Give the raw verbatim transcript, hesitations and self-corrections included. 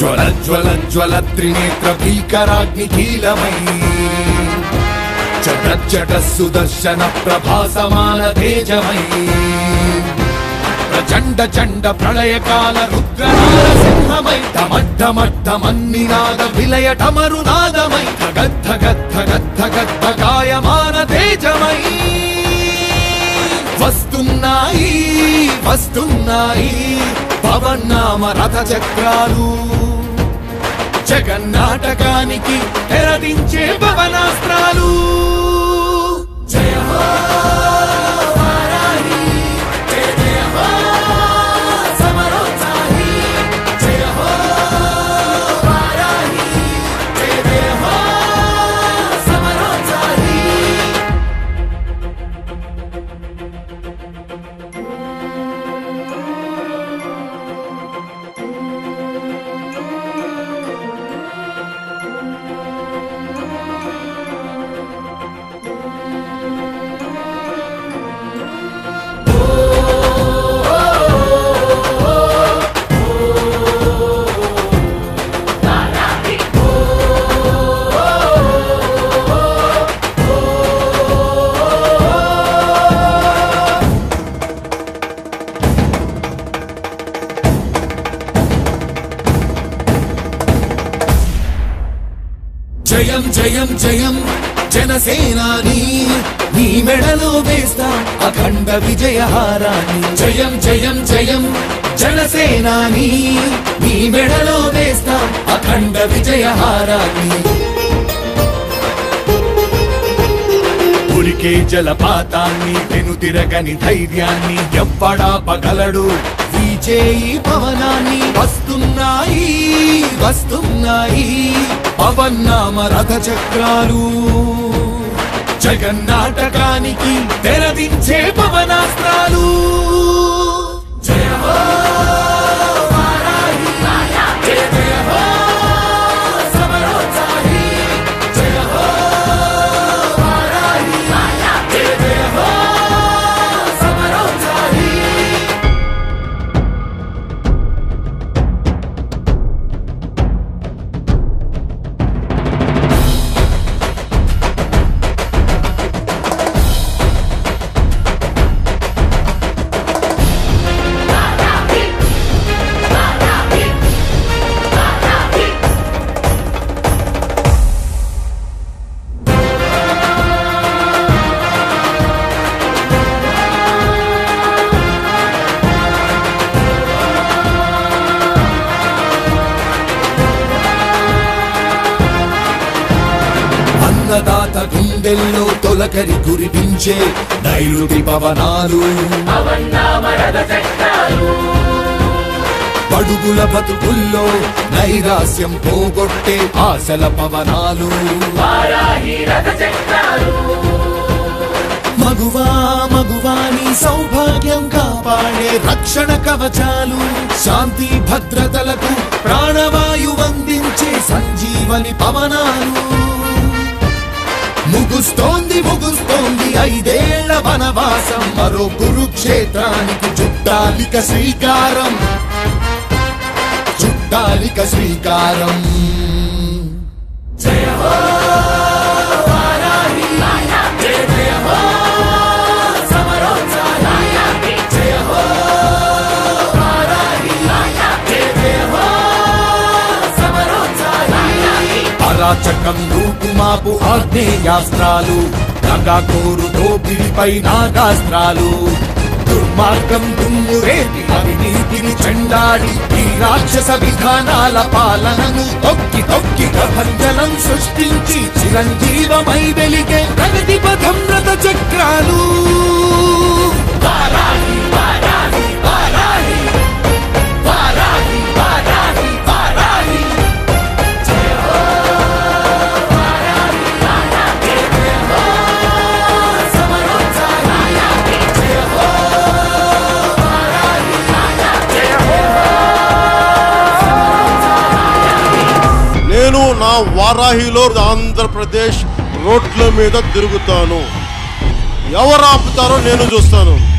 జ్వల జ్వల జ్వల త్రినేత్ర భీకరాగ్ని కీలమై చట చట సుదర్శన ప్రభాసమాన తేజమై ప్రచండ చండ ప్రళయకాల రుద్రనాద సింహమై ధమద్ధమద్ధమన్నినాద విలయటమరునాదమై గద్ద గద్ద గద్ద గద్ద గాయమాన తేజమై వస్తున్నాయి వస్తున్నాయి పవన్ నామ రథ చక్రాలు జగన్నాటకానికి తెరదించే పవనాస్త్రాలు జయ హో వరాహి జయ హో సమరోత్సాహి జయ హో వరాహి జయ హో సమరోత్సాహి జయం జయం జయం జనసేనాని నీ మెడలో వేస్తా అఖండ విజయహారాన్ని జయం జయం జయం జనసేనాని నీ మెడలో వేస్తా అఖండ విజయహారాన్ని ఉరికే జలపాతాన్ని వెనుతిరగని ధైర్యాన్ని ఎవ్వడాపగలడు విజయీ పవనాన్ని వస్తున్నాయి వస్తున్నాయి పవన్ నామ రథ చక్రాలు జగన్నాటకానికి తెరదించే పవనాస్త్రాలు జయ హో వరాహి జయ హో సమరోత్సాహి జయ హో వరాహి జయ హో సమరోత్సాహి అన్నదాత గుండెల్లో తొలకరి కురిపించే నైరుతి పవనాలు పడుగుల బతుకుల్లో నైరాస్యం పోగొట్టే ఆశల పవనాలు మగువా మగువాని సౌభాగ్యం కాపాడే రక్షణ కవచాలు శాంతి భద్రతలకు ప్రాణవాయు అందించే సంజీవని పవనాలు ముగుస్తోంది ముగుస్తోంది ఐదేళ్ల వనవాసం మరో కురుక్షేత్రానికి చుట్టాలిక శ్రీకారం చుట్టాలిక శ్రీకారం జయ హో వరాహి జయ హో సమరోత్సాహి జయ హో వరాహి జయ హో సమరోత్సాహి అరాచకం మాపు ఆగ్నేయాస్త్రాలు నగాకోరు దోపిడిపై నాగాస్త్రాలు దుర్మార్గం దుమ్మురేటి అవినీతిని చెండాడి ఈ రాక్షస విధానాల పాలనను తొక్కి తొక్కి ప్రపంచనం సృష్టించి చిరంజీవమై వెలిగే ప్రగతి పథం రథ చక్రాలు ना वाराहिलो आंध्रप्रदेश रोड तिगता एवर आतारो नैन चूस्ता।